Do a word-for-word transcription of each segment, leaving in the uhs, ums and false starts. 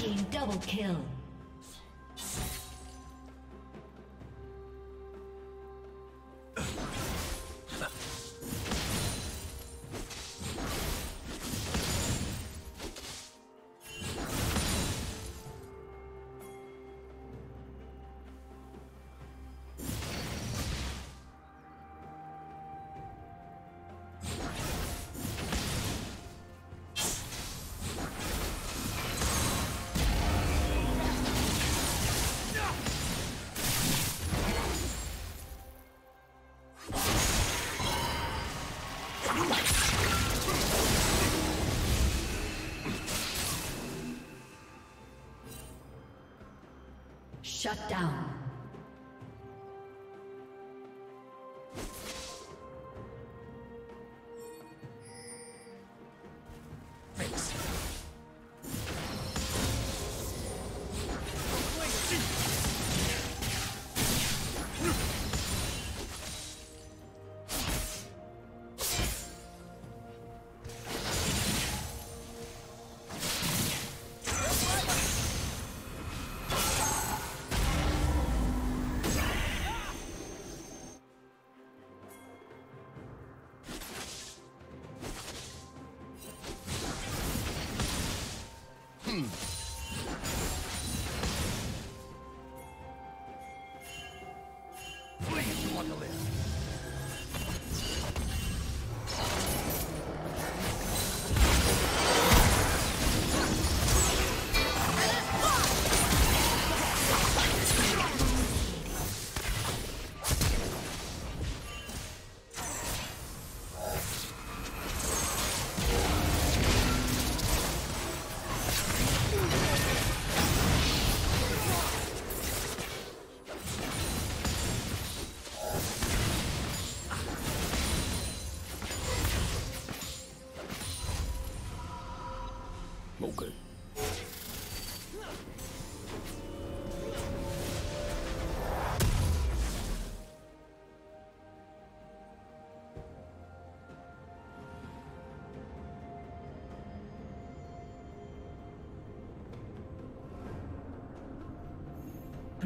Team double kill. Shut down. Thanks.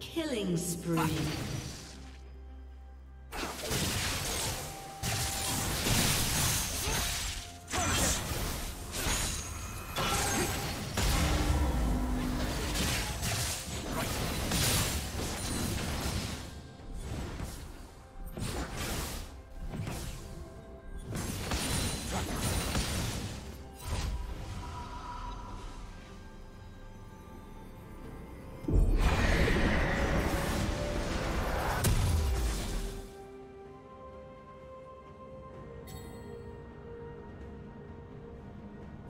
Killing spree.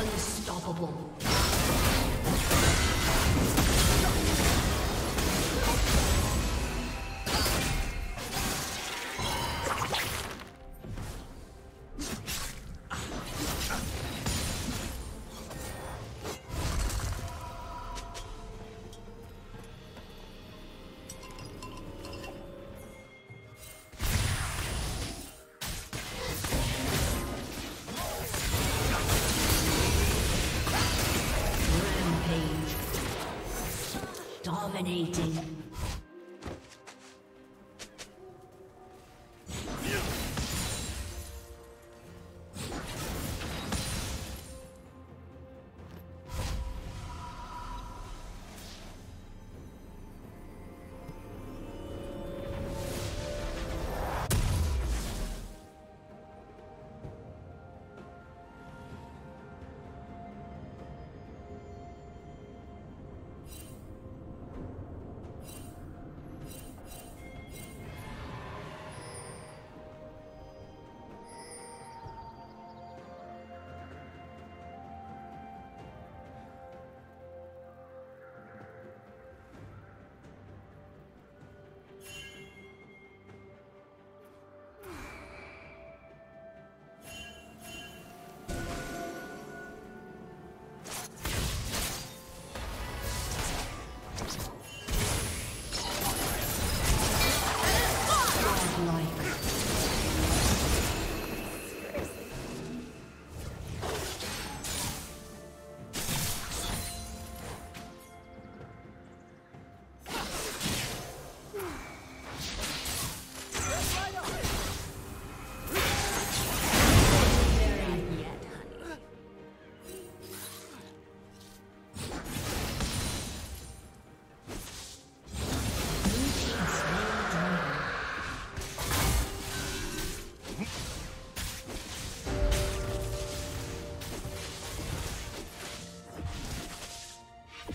Unstoppable. Dominating.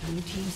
Blue team's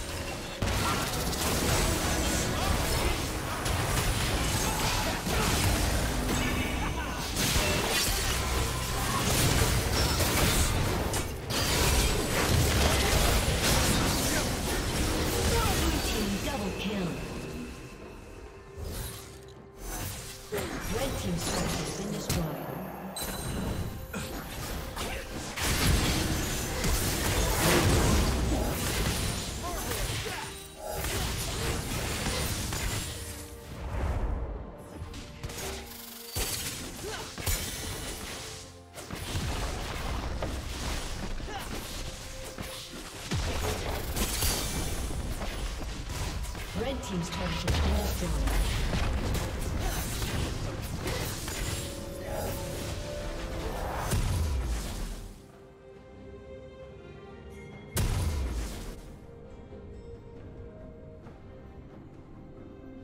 Team's turret has been destroyed.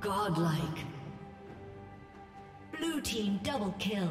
Godlike. Blue team double kill.